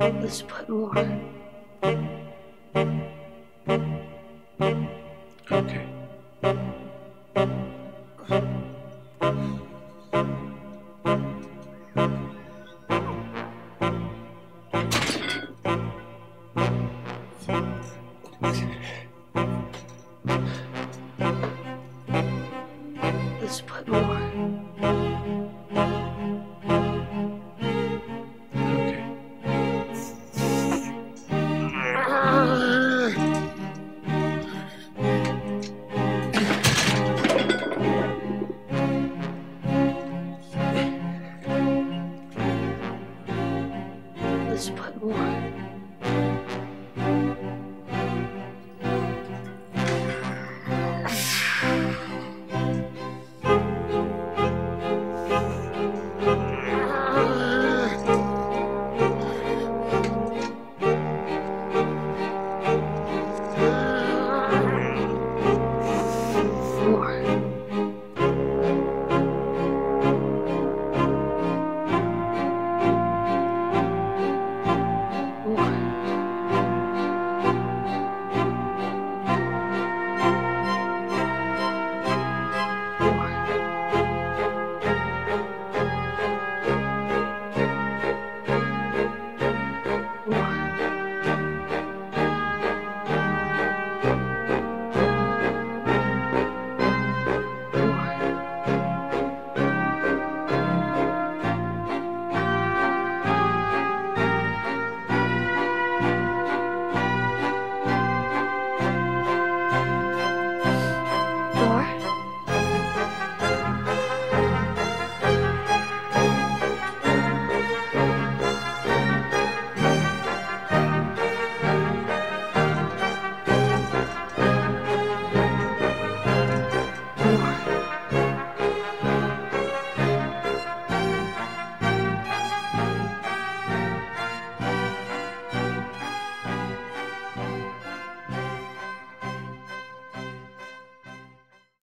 Let's put more.